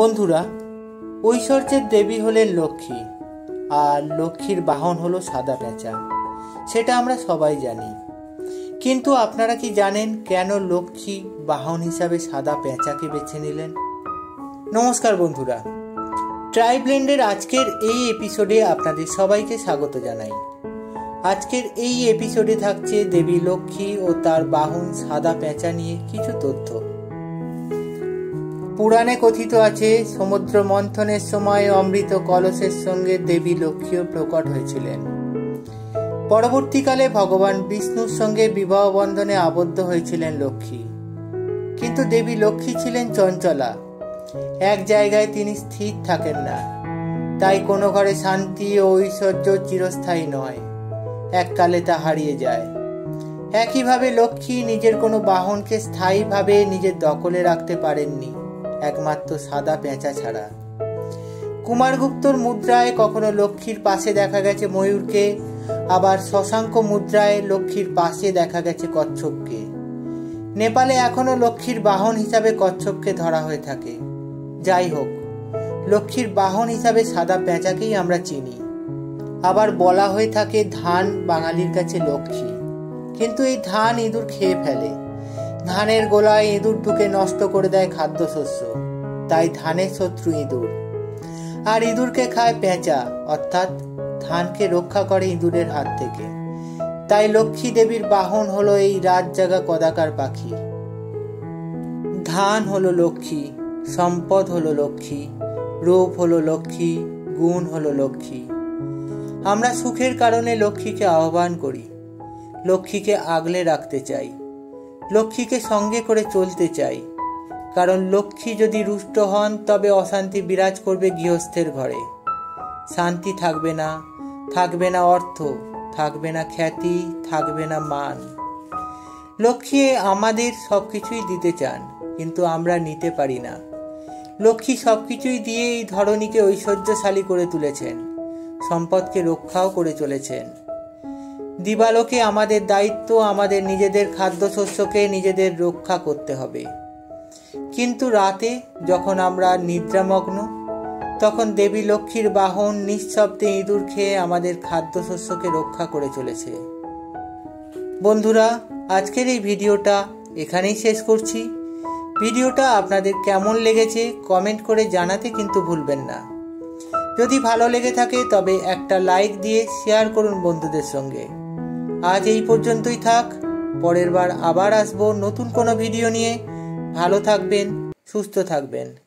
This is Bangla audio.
বন্ধুরা, ঐশ্বর্যের দেবী হলেন লক্ষ্মী, আর লক্ষ্মীর বাহন হলো সাদা পেঁচা। সেটা আমরা সবাই জানি, কিন্তু আপনারা কি জানেন কেন লক্ষ্মী বাহন হিসাবে সাদা পেঁচাকে বেছে নিলেন? নমস্কার বন্ধুরা, ট্রাই ব্লেন্ডের আজকের এই এপিসোডে আপনাদের সবাইকে স্বাগত জানাই। আজকের এই এপিসোডে থাকছে দেবী লক্ষ্মী ও তার বাহন সাদা পেঁচা নিয়ে কিছু তথ্য। পুরাণে কথিত আছে, সমুদ্র মন্থনের সময় অমৃত কলসের সঙ্গে দেবী লক্ষ্মীও প্রকট হয়েছিলেন। পরবর্তীকালে ভগবান বিষ্ণুর সঙ্গে বিবাহ বন্ধনে আবদ্ধ হয়েছিলেন লক্ষ্মী। কিন্তু দেবী লক্ষ্মী ছিলেন চঞ্চলা, এক জায়গায় তিনি স্থির থাকেন না। তাই কোনো ঘরে শান্তি ও ঐশ্বর্য চিরস্থায়ী নয়, এককালে তা হারিয়ে যায়। একইভাবে লক্ষ্মী নিজের কোনো বাহনকে স্থায়ীভাবে নিজের দখলে রাখতে পারেননি, একমাত্র সাদা পেঁচা ছাড়া। কুমারগুপ্তর মুদ্রায় কখনো লক্ষ্মীর পাশে দেখা গেছে ময়ূরকে, আবার শশাঙ্ক মুদ্রায় লক্ষ্মীর পাশে দেখা গেছে কচ্ছপকে। নেপালে এখনো লক্ষ্মীর বাহন হিসাবে কচ্ছপকে ধরা হয়ে থাকে। যাই হোক, লক্ষ্মীর বাহন হিসাবে সাদা পেঁচাকেই আমরা চিনি। আবার বলা হয়ে থাকে ধান বাঙালির কাছে লক্ষ্মী, কিন্তু এই ধান ইঁদুর খেয়ে ফেলে। ধানের গোলায় ইঁদুর ঢুকে নষ্ট করে দেয় খাদ্যশস্য, তাই ধানের শত্রু ইঁদুর। আর ইঁদুরকে খায় পেঁচা, অর্থাৎ ধানকে রক্ষা করে ইঁদুরের হাত থেকে। তাই লক্ষ্মী দেবীর বাহন হলো এই রাত জাগা কদাকার পাখি। ধান হলো লক্ষ্মী, সম্পদ হলো লক্ষ্মী, রূপ হলো লক্ষ্মী, গুণ হলো লক্ষ্মী। আমরা সুখের কারণে লক্ষ্মীকে আহ্বান করি, লক্ষ্মীকে আগলে রাখতে চাই, লক্ষ্মীকে সঙ্গে করে চলতে চাই। কারণ লক্ষ্মী যদি রুষ্ট হন, তবে অশান্তি বিরাজ করবে গৃহস্থের ঘরে। শান্তি থাকবে না, থাকবে না অর্থ, থাকবে না খ্যাতি, থাকবে না মান। লক্ষ্মী আমাদের সব কিছুই দিতে চান, কিন্তু আমরা নিতে পারি না। লক্ষ্মী সব কিছুই দিয়ে এই ধরনীকে ঐশ্বর্যশালী করে তুলেছেন, সম্পদকে রক্ষাও করে চলেছেন। দিবালোকে আমাদের দায়িত্ব, আমাদের নিজেদের খাদ্যশস্যকে নিজেদের রক্ষা করতে হবে। কিন্তু রাতে যখন আমরা নিদ্রামগ্ন, তখন দেবী লক্ষ্মীর বাহন নিঃশব্দে ইঁদুর খেয়ে আমাদের খাদ্যশস্যকে রক্ষা করে চলেছে। বন্ধুরা, আজকের এই ভিডিওটা এখানেই শেষ করছি। ভিডিওটা আপনাদের কেমন লেগেছে কমেন্ট করে জানাতে কিন্তু ভুলবেন না। যদি ভালো লেগে থাকে তবে একটা লাইক দিয়ে শেয়ার করুন বন্ধুদের সঙ্গে। আজ এই পর্যন্তই থাক, পরের বার আবার আসবো নতুন কোনো ভিডিও নিয়ে। ভালো থাকবেন, সুস্থ থাকবেন।